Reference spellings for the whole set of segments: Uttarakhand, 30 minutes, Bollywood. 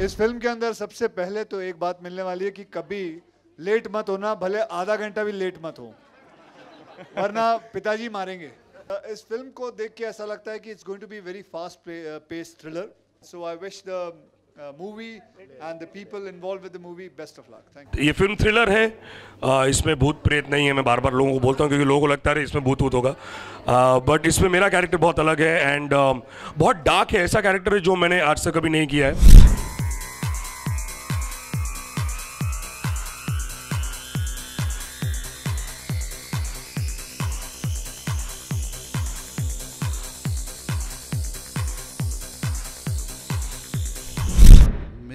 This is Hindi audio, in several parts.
इस फिल्म के अंदर सबसे पहले तो एक बात मिलने वाली है कि कभी लेट मत होना, भले आधा घंटा भी लेट मत हो, वरना पिताजी मारेंगे। इस फिल्म को देख के ऐसा लगता है कि it's going to be very fast pace thriller. So I wish the movie and the people involve with the movie best of luck. Thank you. ये फिल्म थ्रिलर है, इसमें भूत प्रेत नहीं है। मैं बार बार लोगों को बोलता हूँ क्योंकि लोगों को लगता है इसमें भूत होगा, बट इसमें मेरा कैरेक्टर बहुत अलग है एंड बहुत डार्क है। ऐसा कैरेक्टर है जो मैंने आज तक कभी नहीं किया है।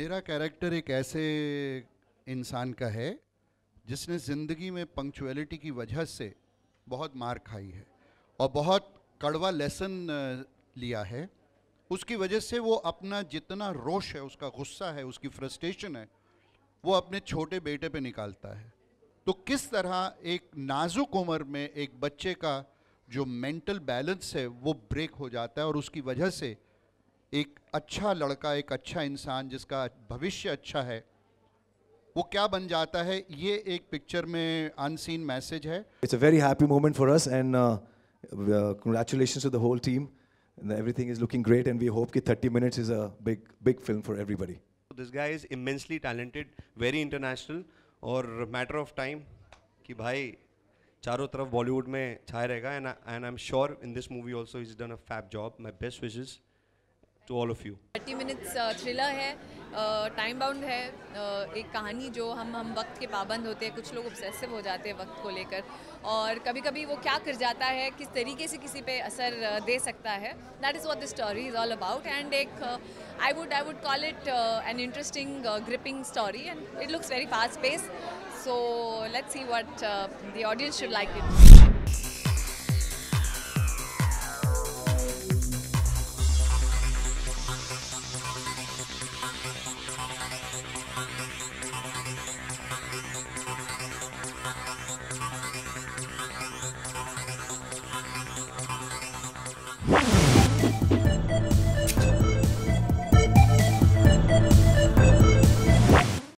मेरा कैरेक्टर एक ऐसे इंसान का है जिसने ज़िंदगी में पंक्चुअलिटी की वजह से बहुत मार खाई है और बहुत कड़वा लेसन लिया है। उसकी वजह से वो अपना जितना रोष है, उसका गुस्सा है, उसकी फ्रस्ट्रेशन है, वो अपने छोटे बेटे पे निकालता है। तो किस तरह एक नाजुक उम्र में एक बच्चे का जो मेंटल बैलेंस है वो ब्रेक हो जाता है और उसकी वजह से एक अच्छा लड़का, एक अच्छा इंसान जिसका भविष्य अच्छा है, वो क्या बन जाता है, ये एक पिक्चर में अनसीन मैसेज है। It's a very happy moment for us and congratulations to the whole team. Everything is looking great and we hope कि 30 minutes is a big big film for everybody. This guy is immensely talented, very international, और मैटर ऑफ टाइम कि भाई चारों तरफ बॉलीवुड में छाया रहेगा। And I am sure in this movie also is done a fab job. My best wishes to all of you। 30 minutes thriller है, time bound है, एक कहानी जो हम वक्त के पाबंद होते हैं। कुछ लोग obsessive हो जाते हैं वक्त को लेकर और कभी कभी वो क्या कर जाता है, किस तरीके से किसी पे असर दे सकता है। That is what the story is all about and एक I would call it an interesting gripping story and it looks very fast paced. So let's see what the audience should like it.